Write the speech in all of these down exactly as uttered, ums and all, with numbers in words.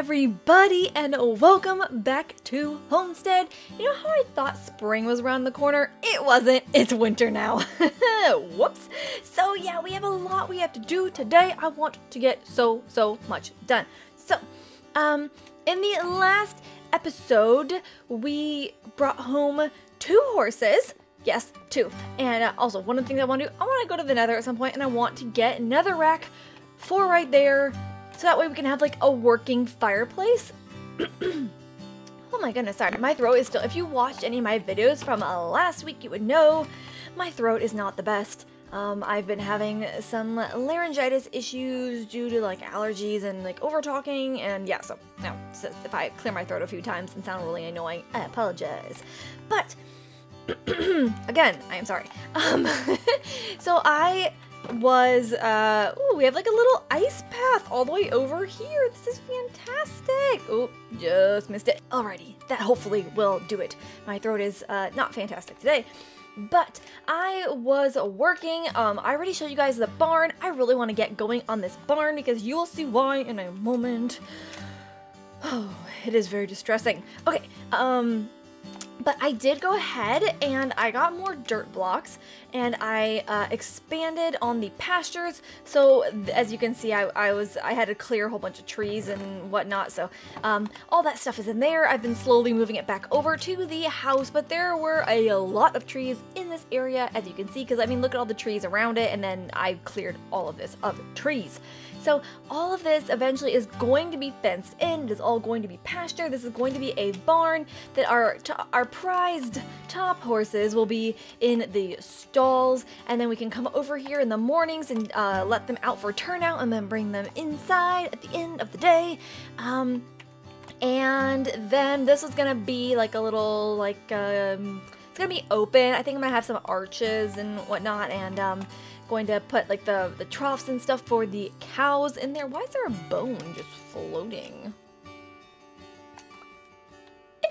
everybody, and welcome back to Homestead. You know how I thought spring was around the corner? It wasn't. It's winter now. Whoops. So yeah, we have a lot we have to do today. I want to get so, so much done. So, um, in the last episode, we brought home two horses. Yes, two. And uh, also, one of the things I want to do, I want to go to the nether at some point, and I want to get netherrack for right there. So that way we can have like a working fireplace. Oh my goodness, sorry. My throat is still, if you watched any of my videos from uh, last week, you would know my throat is not the best. Um, I've been having some laryngitis issues due to like allergies and like over talking. And yeah, so no, so if I clear my throat a few times and sound really annoying, I apologize. But again, I am sorry. Um, so I... was, uh, ooh, we have like a little ice path all the way over here. This is fantastic. Oh, just missed it. Alrighty, that hopefully will do it. My throat is, uh, not fantastic today. But I was working, um, I already showed you guys the barn. I really want to get going on this barn because you'll see why in a moment. Oh, it is very distressing. Okay, um... but I did go ahead and I got more dirt blocks and I uh, expanded on the pastures. So as you can see, I, I was I had to clear a whole bunch of trees and whatnot. So um, all that stuff is in there. I've been slowly moving it back over to the house, but there were a lot of trees in this area, as you can see, because I mean, look at all the trees around it. And then I cleared all of this of trees. So all of this eventually is going to be fenced in. It is all going to be pasture. This is going to be a barn that our, our prized top horses will be in the stalls. And then we can come over here in the mornings and uh, let them out for turnout and then bring them inside at the end of the day. Um, and then this is gonna be like a little, like, um, it's gonna be open. I think I'm gonna have some arches and whatnot, and um, going to put like the, the troughs and stuff for the cows in there. Why is there a bone just floating?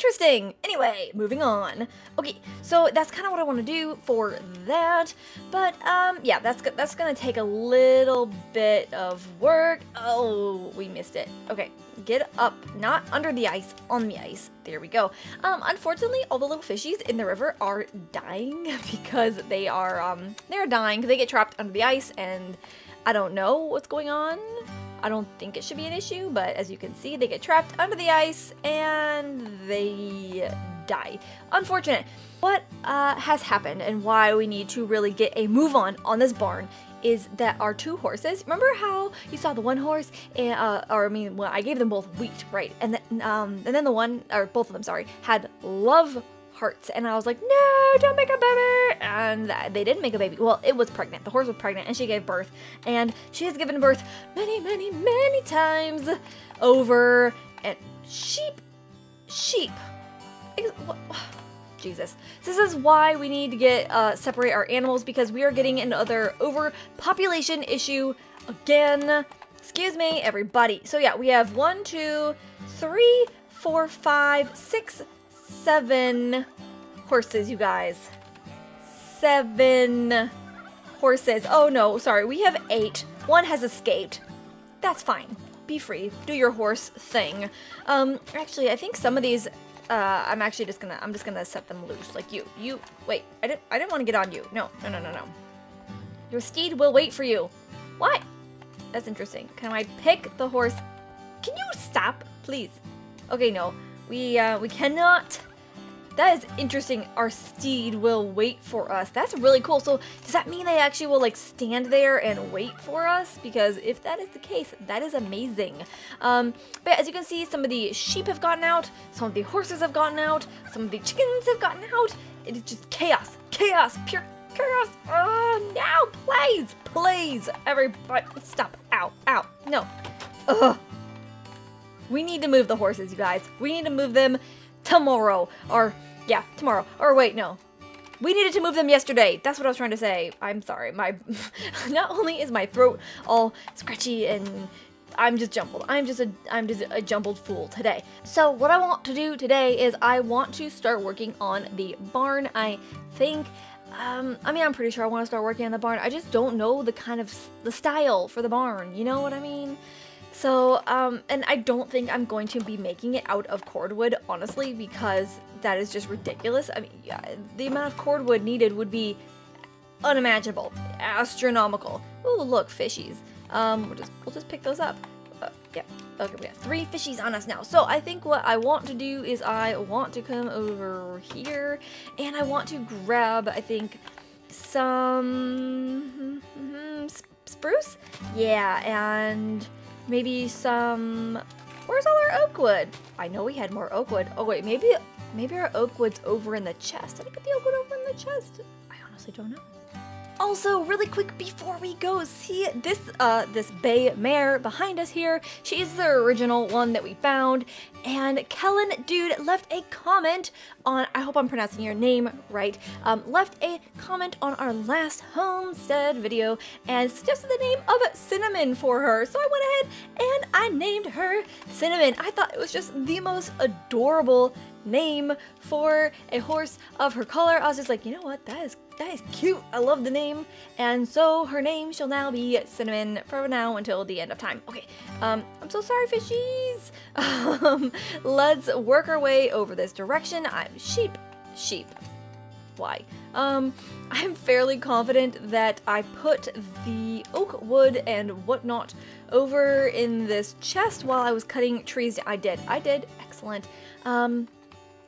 Interesting. Anyway, moving on. Okay, so that's kind of what I want to do for that. But um, yeah, that's that's gonna take a little bit of work. Oh, we missed it. Okay, get up, not under the ice, on the ice. There we go. Um, unfortunately, all the little fishies in the river are dying because they are um they're dying because they get trapped under the ice, and I don't know what's going on. I don't think it should be an issue, but as you can see, they get trapped under the ice and they die. Unfortunate. What uh, has happened and why we need to really get a move on on this barn is that our two horses, remember how you saw the one horse, and, uh, or I mean, well, I gave them both wheat, right? And then, um, and then the one, or both of them, sorry, had love hearts, and I was like, no, don't make a baby, and they didn't make a baby. Well, it was pregnant. The horse was pregnant, and she gave birth, and she has given birth many, many, many times over. And sheep, sheep, Jesus. This is why we need to get uh, separate our animals, because we are getting another overpopulation issue again. Excuse me, everybody. So yeah, we have one, two, three, four, five, six. Seven horses, you guys. Seven horses. Oh no, sorry, we have eight. One has escaped. That's fine. Be free. Do your horse thing. Um, actually, I think some of these, uh, I'm actually just gonna, I'm just gonna set them loose. Like you, you, wait, I didn't, I didn't want to get on you. No, no, no, no, no. Your steed will wait for you. What? That's interesting. Can I pick the horse? Can you stop, please? Okay, no. We, uh, we cannot. That is interesting. Our steed will wait for us. That's really cool. So does that mean they actually will like stand there and wait for us? Because if that is the case, that is amazing. Um, but as you can see, some of the sheep have gotten out. Some of the horses have gotten out. Some of the chickens have gotten out. It is just chaos, chaos, pure chaos. Oh, no, please, please, everybody, stop. Ow, ow, no. Ugh. We need to move the horses, you guys. We need to move them tomorrow. Or, yeah, tomorrow. Or wait, no. We needed to move them yesterday. That's what I was trying to say. I'm sorry. My, not only is my throat all scratchy and I'm just jumbled. I'm just a, I'm just a jumbled fool today. So what I want to do today is I want to start working on the barn, I think. Um, I mean, I'm pretty sure I want to start working on the barn. I just don't know the kind of, the style for the barn. You know what I mean? So, um, and I don't think I'm going to be making it out of cordwood, honestly, because that is just ridiculous. I mean, yeah, the amount of cordwood needed would be unimaginable, astronomical. Ooh, look, fishies. Um, we'll just, we'll just pick those up. Uh, yeah, okay, we got three fishies on us now. So I think what I want to do is I want to come over here, and I want to grab, I think, some mm-hmm, spruce? Yeah, and maybe some... Where's all our oak wood? I know we had more oak wood. Oh wait, maybe maybe our oak wood's over in the chest. Did I put the oak wood over in the chest? I honestly don't know. Also, really quick before we go, see this uh, this bay mare behind us here. She is the original one that we found, and Kellen Dude left a comment on, I hope I'm pronouncing your name right, um, left a comment on our last Homestead video and suggested the name of Cinnamon for her. So I went ahead and I named her Cinnamon. I thought it was just the most adorable name for a horse of her color. I was just like, you know what, that is that is cute. I love the name. And so her name shall now be Cinnamon from now until the end of time. Okay, um, I'm so sorry, fishies. Um, let's work our way over this direction. I'm sheep, sheep. Why? Um, I'm fairly confident that I put the oak wood and whatnot over in this chest while I was cutting trees. I did. I did. Excellent. Um.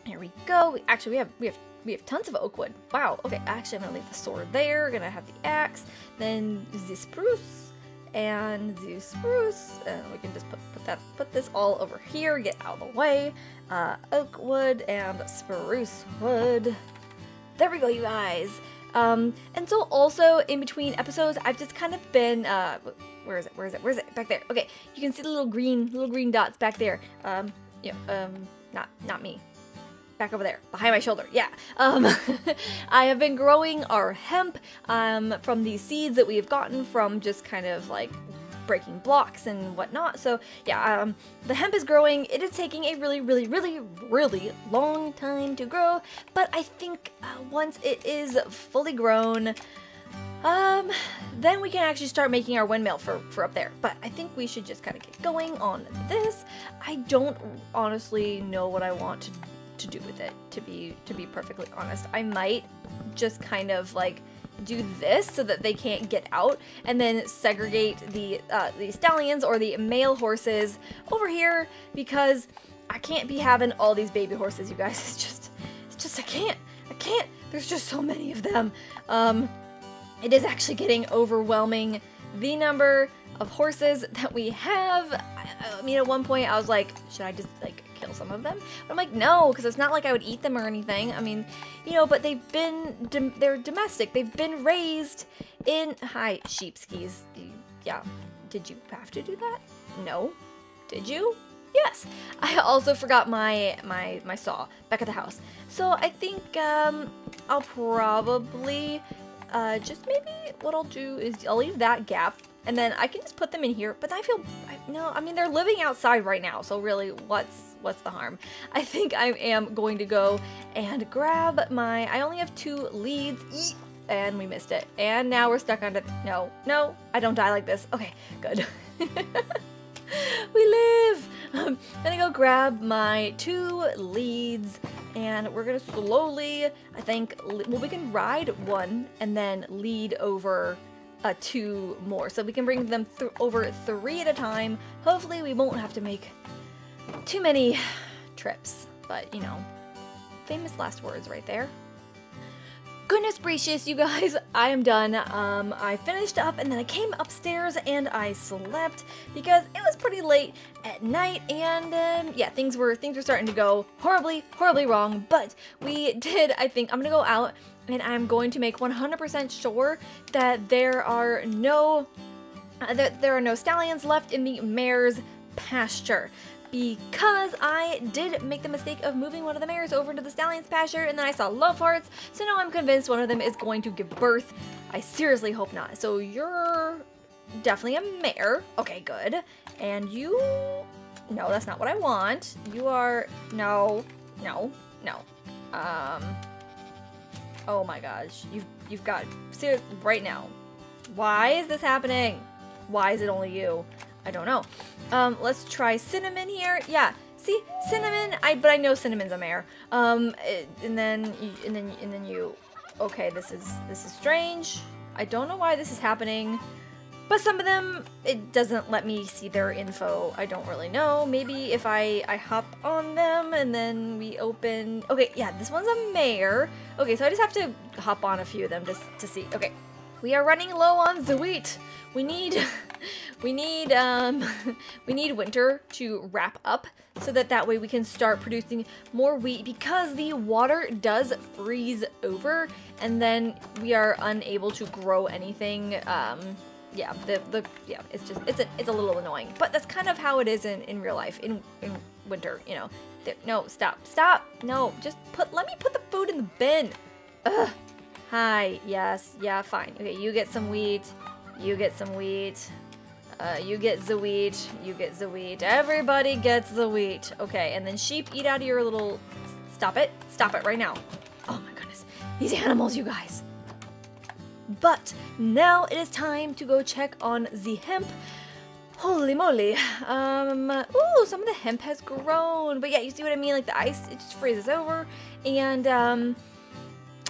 Here we go. We, actually, we have we have we have tons of oak wood. Wow. Okay. Actually, I'm gonna leave the sword there. Gonna have the axe. Then the spruce and the spruce. And we can just put put that put this all over here. Get out of the way. Uh, oak wood and spruce wood. There we go, you guys. Um, and so also in between episodes, I've just kind of been uh, where is it? Where is it? Where is it? Back there. Okay. You can see the little green little green dots back there. Um, yeah. Um, not not me. Back over there behind my shoulder. Yeah. Um, I have been growing our hemp um, from these seeds that we have gotten from just kind of like breaking blocks and whatnot. So yeah, um, the hemp is growing. It is taking a really, really, really, really long time to grow. But I think uh, once it is fully grown, um, then we can actually start making our windmill for, for up there. But I think we should just kind of get going on this. I don't honestly know what I want to do. to do with it, to be to be perfectly honest. I might just kind of like do this so that they can't get out, and then segregate the uh, the stallions or the male horses over here, because I can't be having all these baby horses, you guys. It's just it's just I can't I can't. There's just so many of them. Um, it is actually getting overwhelming, the number of horses that we have. I, I mean, at one point I was like, should I just like kill some of them? But I'm like, no, because it's not like I would eat them or anything. I mean, you know, but they've been, dom they're domestic. They've been raised in, hi, sheepskis. Yeah. Did you have to do that? No. Did you? Yes. I also forgot my, my, my saw back at the house. So I think um, I'll probably uh, just maybe what I'll do is I'll leave that gap, and then I can just put them in here. But I feel, I, no, I mean, they're living outside right now, so really, what's what's the harm? I think I am going to go and grab my, I only have two leads, and we missed it. And now we're stuck on it. No, no, I don't die like this. Okay, good. We live. I'm gonna go grab my two leads, and we're gonna slowly, I think, well, we can ride one and then lead over Uh, two more, so we can bring them th over three at a time. Hopefully we won't have to make too many trips, but you know, famous last words right there. Goodness gracious, you guys, I am done. Um, I finished up, and then I came upstairs and I slept because it was pretty late at night, and um, yeah, things were things were starting to go horribly, horribly wrong. But we did. I think I'm gonna go out, and I'm going to make one hundred percent sure that there are no uh, that there are no stallions left in the mare's pasture, because I did make the mistake of moving one of the mares over into the stallion's pasture, and then I saw love hearts, so now I'm convinced one of them is going to give birth. I seriously hope not. So you're definitely a mare. Okay, good. And you... No, that's not what I want. You are... No. No. No. Um... Oh my gosh. You've, you've got... Seriously, right now. Why is this happening? Why is it only you? I don't know. Um, let's try cinnamon here. Yeah, see, cinnamon. I but I know cinnamon's a mare. Um, and then you, and then and then you. Okay, this is this is strange. I don't know why this is happening, but some of them it doesn't let me see their info. I don't really know. Maybe if I I hop on them and then we open. Okay, yeah, this one's a mare. Okay, so I just have to hop on a few of them just to see. Okay. We are running low on the wheat. We need, we need, um, we need winter to wrap up so that that way we can start producing more wheat because the water does freeze over and then we are unable to grow anything. Um, yeah, the the yeah, it's just it's a it's a little annoying, but that's kind of how it is in in real life in in winter. You know, no stop stop no just put let me put the food in the bin. Ugh. Hi, yes, yeah, fine. Okay, you get some wheat, you get some wheat, uh, you get the wheat, you get the wheat, everybody gets the wheat. Okay, and then sheep, eat out of your little... Stop it, stop it right now. Oh my goodness, these animals, you guys. But now it is time to go check on the hemp. Holy moly. Um, ooh, some of the hemp has grown. But yeah, you see what I mean? Like the ice, it just freezes over, and um...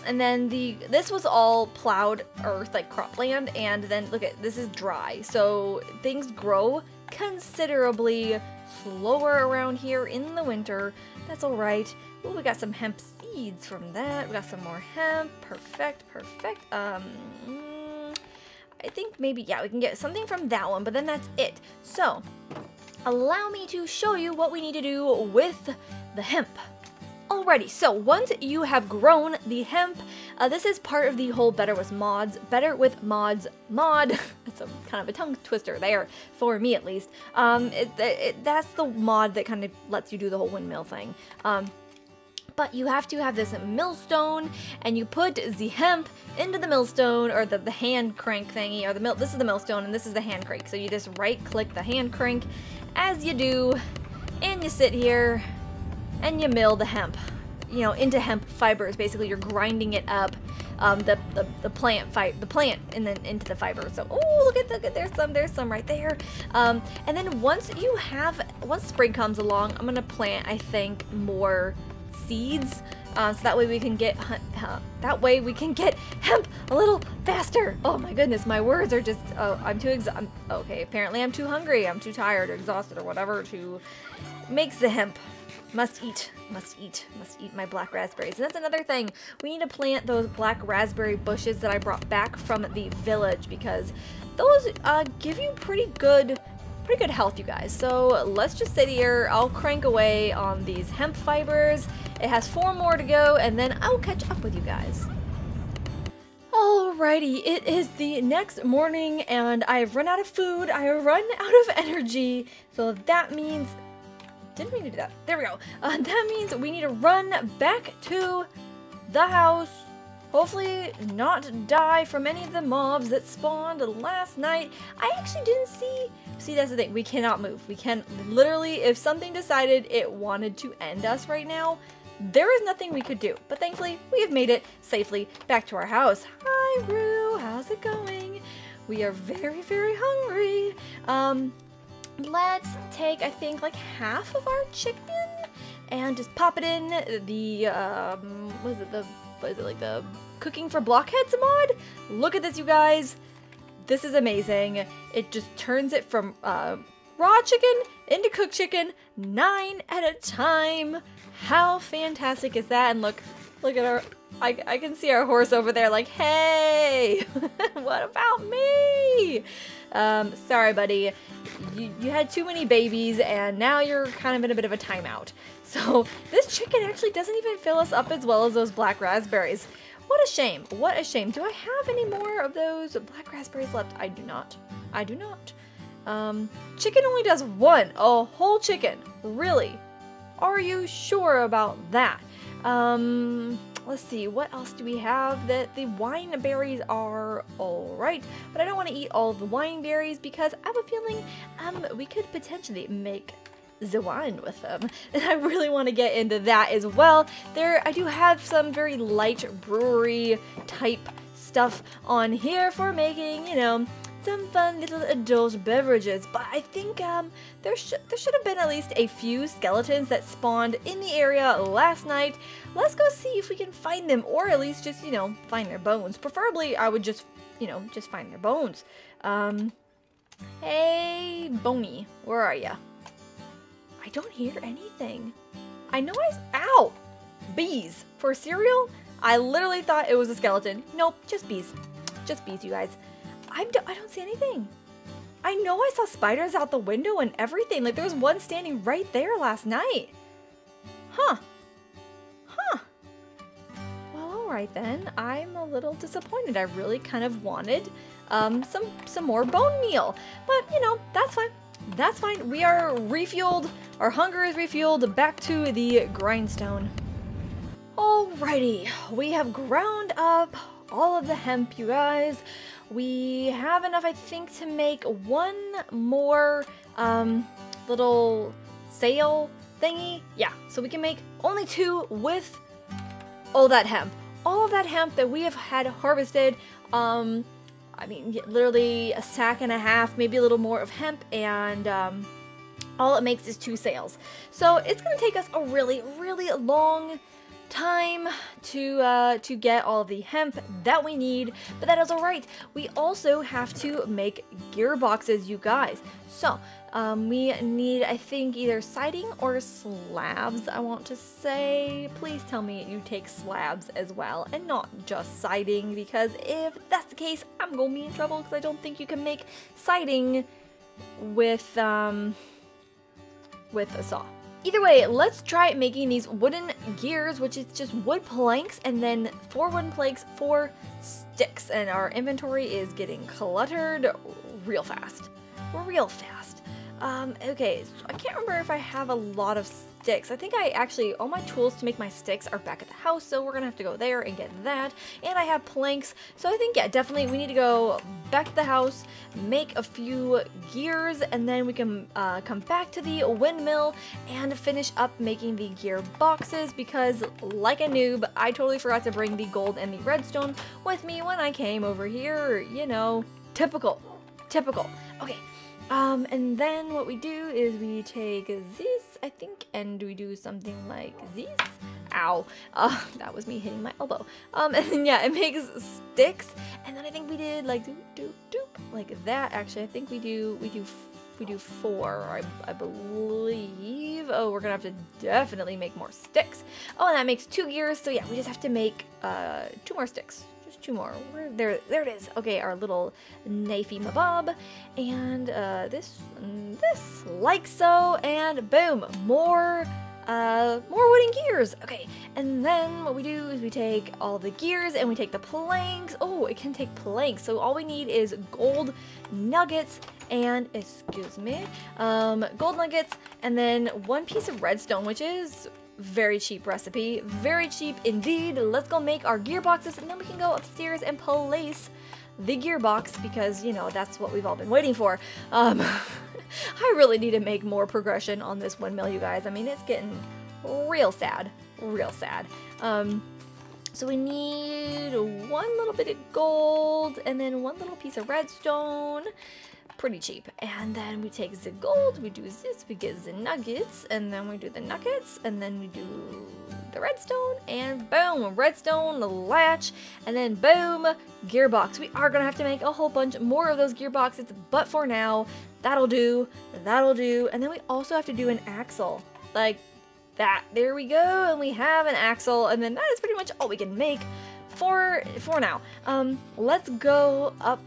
and then the this was all plowed earth, like cropland, and then look at this is dry, so things grow considerably slower around here in the winter. That's all right. Ooh, we got some hemp seeds from that. We got some more hemp. Perfect, perfect. Um, I think maybe yeah, we can get something from that one, but then that's it. So, allow me to show you what we need to do with the hemp. Alrighty, so once you have grown the hemp, uh, this is part of the whole Better With Mods, Better With Mods mod. That's a kind of a tongue twister there, for me at least. Um, it, it, that's the mod that kind of lets you do the whole windmill thing. Um, but you have to have this millstone, and you put the hemp into the millstone, or the, the hand crank thingy, or the mill. This is the millstone, and this is the hand crank. So you just right-click the hand crank, as you do, and you sit here, and you mill the hemp, you know, into hemp fibers. Basically, you're grinding it up, um, the, the the plant fi the plant, and then into the fiber. So, oh, look at look at there's some there's some right there. Um, and then once you have once spring comes along, I'm gonna plant I think more seeds, uh, so that way we can get uh, that way we can get hemp a little faster. Oh my goodness, my words are just oh, I'm too ex I'm, okay. Apparently, I'm too hungry. I'm too tired or exhausted or whatever to make the hemp. Must eat, must eat, must eat my black raspberries. And that's another thing. We need to plant those black raspberry bushes that I brought back from the village because those uh, give you pretty good, pretty good health, you guys. So let's just sit here. I'll crank away on these hemp fibers. It has four more to go, and then I'll catch up with you guys. Alrighty, it is the next morning, and I've run out of food. I've run out of energy, so that means. Didn't mean to do that. There we go. Uh, that means we need to run back to the house. Hopefully not die from any of the mobs that spawned last night. I actually didn't see... See, that's the thing. We cannot move. We can... Literally, if something decided it wanted to end us right now, there is nothing we could do. But thankfully, we have made it safely back to our house. Hi, Roo. How's it going? We are very, very hungry. Um... Let's take, I think, like half of our chicken and just pop it in the, um, what is it, the, what is it, like the Cooking for Blockheads mod? Look at this, you guys. This is amazing. It just turns it from uh, raw chicken into cooked chicken, nine at a time. How fantastic is that? And look, look at our, I, I can see our horse over there like, hey, what about me? Um, sorry, buddy. You, you had too many babies, and now you're kind of in a bit of a timeout. So this chicken actually doesn't even fill us up as well as those black raspberries. What a shame. What a shame. Do I have any more of those black raspberries left? I do not. I do not. Um, chicken only does one. A whole chicken. Really? Are you sure about that? Um... Let's see, what else do we have? That the wine berries are all right, but I don't want to eat all the wine berries because I have a feeling um, we could potentially make the wine with them. And I really want to get into that as well. There, I do have some very light brewery type stuff on here for making, you know, some fun little adult beverages, but I think um, there, sh there should have been at least a few skeletons that spawned in the area last night. Let's go see if we can find them, or at least just, you know, find their bones. Preferably, I would just, you know, just find their bones. Um, hey, Boney, where are ya? I don't hear anything. I know I... Ow! Bees! For cereal? I literally thought it was a skeleton. Nope, just bees. Just bees, you guys. I'm do I don't see anything. I know I saw spiders out the window and everything. Like, there was one standing right there last night. Huh. Huh. Well, alright then. I'm a little disappointed. I really kind of wanted um, some, some more bone meal. But, you know, that's fine. That's fine. We are refueled. Our hunger is refueled. Back to the grindstone. Alrighty, we have ground up all of the hemp, you guys. We have enough, I think, to make one more um, little sail thingy. Yeah, so we can make only two with all that hemp. All of that hemp that we have had harvested, um, I mean, literally a sack and a half, maybe a little more of hemp, and um, all it makes is two sails. So it's going to take us a really, really long time to uh, to get all the hemp that we need, but that is all right. We also have to make gearboxes, you guys. So um, we need, I think, either siding or slabs, I want to say. Please tell me you take slabs as well and not just siding, because if that's the case, I'm gonna be in trouble, because I don't think you can make siding with um, with a saw. Either way, let's try making these wooden gears, which is just wood planks, and then four wooden planks, four sticks. And our inventory is getting cluttered real fast. Real fast. Um, okay, so I can't remember if I have a lot of sticks. I think I actually, all my tools to make my sticks are back at the house, so we're going to have to go there and get that. And I have planks, so I think, yeah, definitely we need to go back to the house, make a few gears, and then we can uh, come back to the windmill and finish up making the gear boxes, because like a noob, I totally forgot to bring the gold and the redstone with me when I came over here. You know, typical, typical. Okay, um, and then what we do is we take these, I think, and we do something like these. Ow, uh, that was me hitting my elbow. Um, and then, yeah, it makes sticks, and then I think we did like doop doop doop like that. Actually, I think we do we do we do four, I I believe. Oh, we're gonna have to definitely make more sticks. Oh, and that makes two gears. So yeah, we just have to make uh two more sticks. Just two more. Where, there there it is. Okay, our little knifey mabob, and uh, this and this like so, and boom, more. Uh, more wooden gears. Okay, and then what we do is we take all the gears and we take the planks. Oh, it can take planks. So all we need is gold nuggets and, excuse me, um, gold nuggets, and then one piece of redstone, which is very cheap recipe. Very cheap indeed. Let's go make our gearboxes, and then we can go upstairs and place the gearbox, because, you know, that's what we've all been waiting for. Um... I really need to make more progression on this windmill, you guys. I mean, it's getting real sad. Real sad. Um, so we need one little bit of gold and then one little piece of redstone. Pretty cheap. And then we take the gold, we do this, we get the nuggets, and then we do the nuggets, and then we do the redstone, and boom, redstone, latch, and then boom, gearbox. We are gonna have to make a whole bunch more of those gearboxes, but for now, that'll do, that'll do, and then we also have to do an axle, like that. There we go, and we have an axle, and then that is pretty much all we can make for for now. Um, let's go up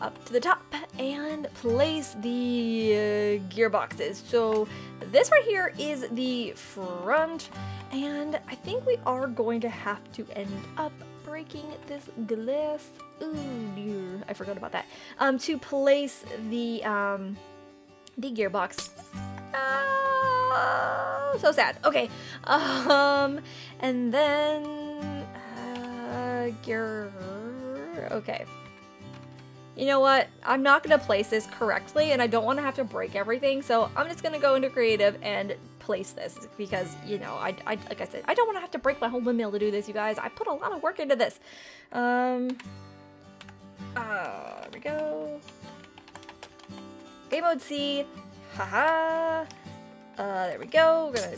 up to the top and place the uh, gearboxes. So this right here is the front, and I think we are going to have to end up breaking this glass. Ooh, dear. I forgot about that. Um, to place the um, the gearbox. Uh, so sad. Okay. Um, and then uh, gear. Okay. You know what? I'm not gonna place this correctly, and I don't want to have to break everything. So I'm just gonna go into creative and place this, because, you know, I, I like I said, I don't want to have to break my whole windmill to do this, you guys. I put a lot of work into this. Um. Uh, there we go. Game mode C. Haha. Uh, there we go. We're gonna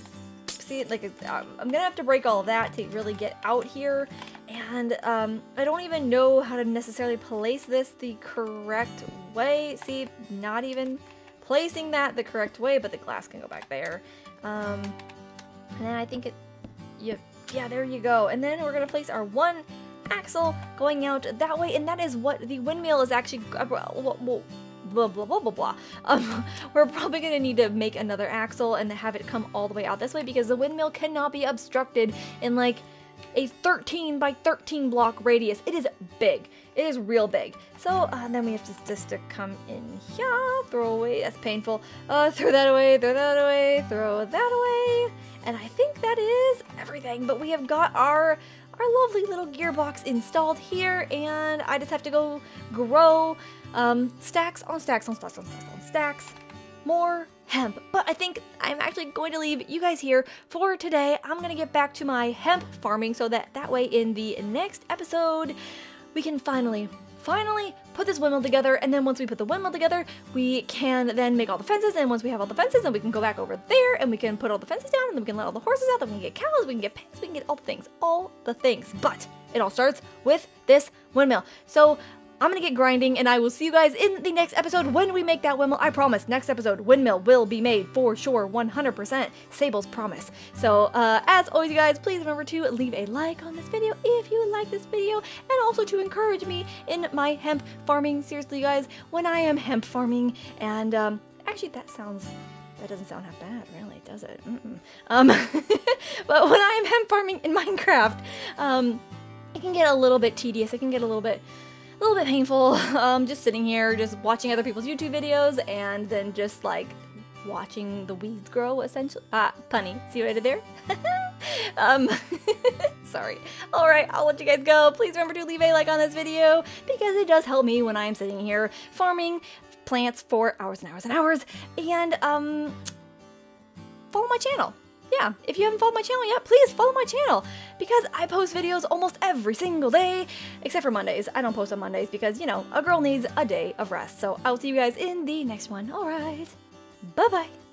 see it like a, um, I'm gonna have to break all that to really get out here. And um, I don't even know how to necessarily place this the correct way. See, not even placing that the correct way, but the glass can go back there. Um, and then I think it, yeah, yeah, there you go. And then we're gonna place our one axle going out that way, and that is what the windmill is actually, uh, well, well, blah, blah, blah, blah, blah. Um, we're probably gonna need to make another axle and have it come all the way out this way, because the windmill cannot be obstructed in like a thirteen by thirteen block radius. It is big. It is real big. So uh, then we have to just to come in here, throw away, that's painful. Uh, throw that away, throw that away, throw that away. And I think that is everything, but we have got our our lovely little gearbox installed here, and I just have to go grow um, stacks on stacks on stacks on stacks on stacks, more hemp. But I think I'm actually going to leave you guys here for today. I'm gonna get back to my hemp farming so that that way in the next episode, we can finally, finally put this windmill together. And then once we put the windmill together, we can then make all the fences. And once we have all the fences, then we can go back over there and we can put all the fences down, and then we can let all the horses out, then we can get cows, we can get pigs, we can get all the things, all the things. But it all starts with this windmill. So I'm gonna get grinding, and I will see you guys in the next episode when we make that windmill. I promise, next episode, windmill will be made for sure, one hundred percent. Sable's promise. So, uh, as always, you guys, please remember to leave a like on this video if you like this video, and also to encourage me in my hemp farming. Seriously, you guys, when I am hemp farming, and, um, actually, that sounds... that doesn't sound that bad, really, does it? Mm-mm. Um, but when I am hemp farming in Minecraft, um, it can get a little bit tedious. It can get a little bit... a little bit painful, um, just sitting here, just watching other people's YouTube videos, and then just like watching the weeds grow, essentially. Ah, punny. See what I did there? um, sorry. All right, I'll let you guys go. Please remember to leave a like on this video, because it does help me when I'm sitting here farming plants for hours and hours and hours. And um, follow my channel. Yeah, if you haven't followed my channel yet, please follow my channel, because I post videos almost every single day, except for Mondays. I don't post on Mondays because, you know, a girl needs a day of rest. So I'll see you guys in the next one. All right, bye-bye.